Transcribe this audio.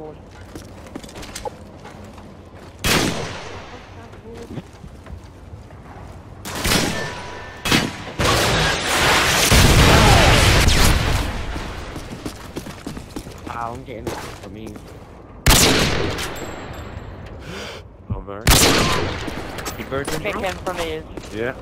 favor. Ah, I'm getting it for me. Over. He birds in. Pick him from his. Yeah.